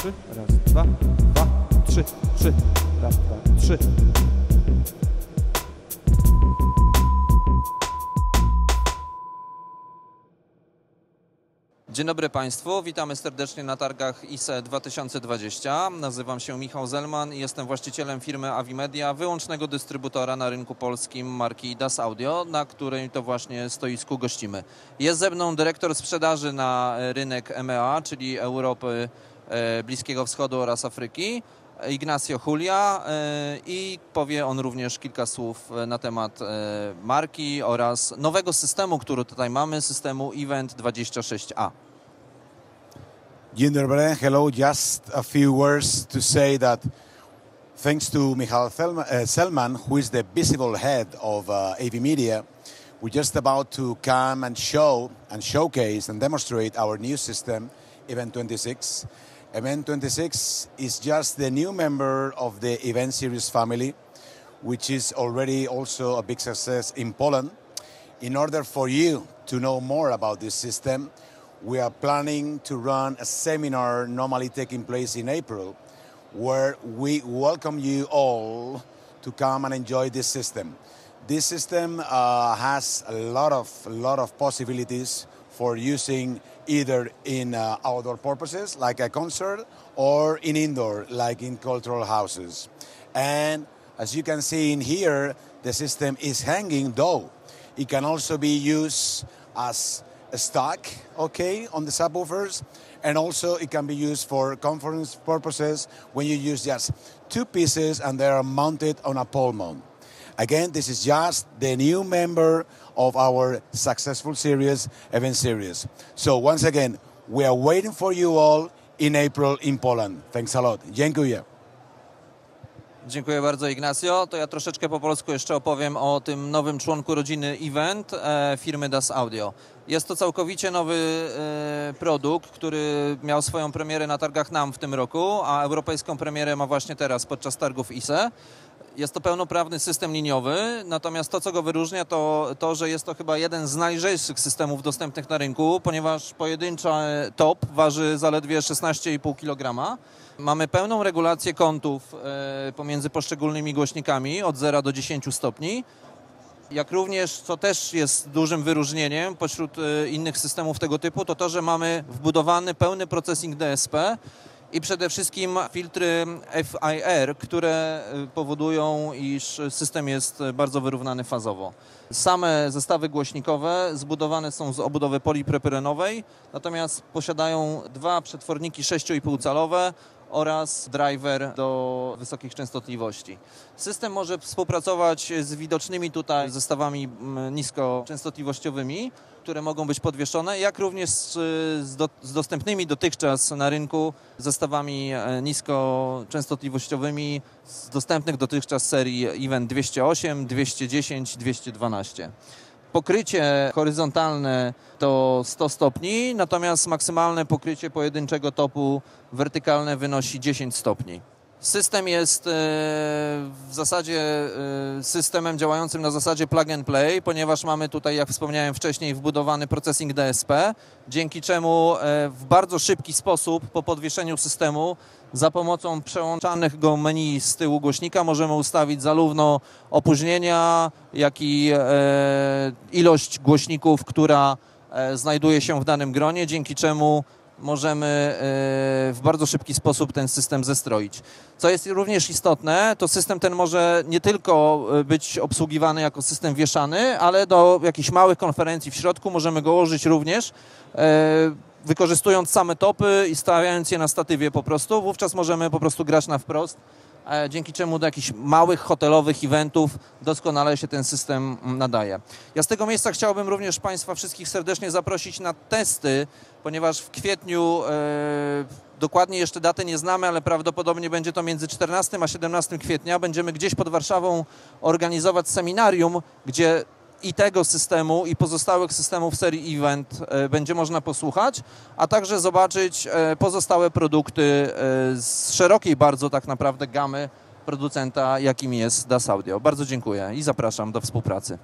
trzy, raz, dwa, trzy, raz, dwa, trzy. Dzień dobry Państwu, witamy serdecznie na targach ISE 2020. Nazywam się Michał Zelman i jestem właścicielem firmy AVI Media, wyłącznego dystrybutora na rynku polskim marki Das Audio, na której to właśnie stoisku gościmy. Jest ze mną dyrektor sprzedaży na rynek EMEA, czyli Europy, Bliskiego Wschodu oraz Afryki, Ignacio Julia, i powie on również kilka słów na temat marki oraz nowego systemu, który tutaj mamy, systemu EVENT 26A. Jinder Beren, hello. Just a few words to say that thanks to Michał Zelman, who is the visible head of AVI Media, we're just about to come and show and showcase and demonstrate our new system, EVENT 26. EVENT 26 is just the new member of the Event Series family, which is already also a big success in Poland. In order for you to know more about this system, we are planning to run a seminar normally taking place in April, where we welcome you all to come and enjoy this system. This system has a lot of possibilities for using either in outdoor purposes, like a concert, or in indoor, like in cultural houses. And as you can see in here, the system is hanging, though it can also be used as a stack, okay, on the subwoofers, and also it can be used for conference purposes when you use just two pieces and they are mounted on a pole mount. Again, this is just the new member of our successful series, Event Series. So once again, we are waiting for you all in April in Poland. Thanks a lot. Dziękuję. Dziękuję bardzo, Ignacio. To ja troszeczkę po polsku jeszcze opowiem o tym nowym członku rodziny Event firmy Das Audio. Jest to całkowicie nowy produkt, który miał swoją premierę na targach NAMM w tym roku, a europejską premierę ma właśnie teraz podczas targów ISE. Jest to pełnoprawny system liniowy, natomiast to, co go wyróżnia, to to, że jest to chyba jeden z najlżejszych systemów dostępnych na rynku, ponieważ pojedyncza top waży zaledwie 16,5 kg. Mamy pełną regulację kątów pomiędzy poszczególnymi głośnikami od 0 do 10 stopni, jak również, co też jest dużym wyróżnieniem pośród innych systemów tego typu, to to, że mamy wbudowany pełny procesing DSP, i przede wszystkim filtry FIR, które powodują, iż system jest bardzo wyrównany fazowo. Same zestawy głośnikowe zbudowane są z obudowy polipropylenowej, natomiast posiadają dwa przetworniki 6,5-calowe oraz driver do wysokich częstotliwości. System może współpracować z widocznymi tutaj zestawami niskoczęstotliwościowymi, które mogą być podwieszone, jak również z dostępnymi dotychczas na rynku zestawami niskoczęstotliwościowymi z dostępnych dotychczas serii EVENT 208, 210, 212. Pokrycie horyzontalne to 100 stopni, natomiast maksymalne pokrycie pojedynczego topu wertykalne wynosi 10 stopni. System jest w zasadzie systemem działającym na zasadzie plug and play, ponieważ mamy tutaj, jak wspomniałem wcześniej, wbudowany processing DSP, dzięki czemu w bardzo szybki sposób po podwieszeniu systemu za pomocą przełączanych go menu z tyłu głośnika możemy ustawić zarówno opóźnienia, jak i ilość głośników, która znajduje się w danym gronie, dzięki czemu możemy w bardzo szybki sposób ten system zestroić. Co jest również istotne, to system ten może nie tylko być obsługiwany jako system wieszany, ale do jakichś małych konferencji w środku możemy go użyć również, wykorzystując same topy i stawiając je na statywie po prostu. Wówczas możemy po prostu grać na wprost, dzięki czemu do jakichś małych hotelowych eventów doskonale się ten system nadaje. Ja z tego miejsca chciałbym również Państwa wszystkich serdecznie zaprosić na testy, ponieważ w kwietniu, dokładnie jeszcze daty nie znamy, ale prawdopodobnie będzie to między 14 a 17 kwietnia, będziemy gdzieś pod Warszawą organizować seminarium, gdzie i tego systemu, i pozostałych systemów serii EVENT będzie można posłuchać, a także zobaczyć pozostałe produkty z szerokiej bardzo tak naprawdę gamy producenta, jakim jest Das Audio. Bardzo dziękuję i zapraszam do współpracy.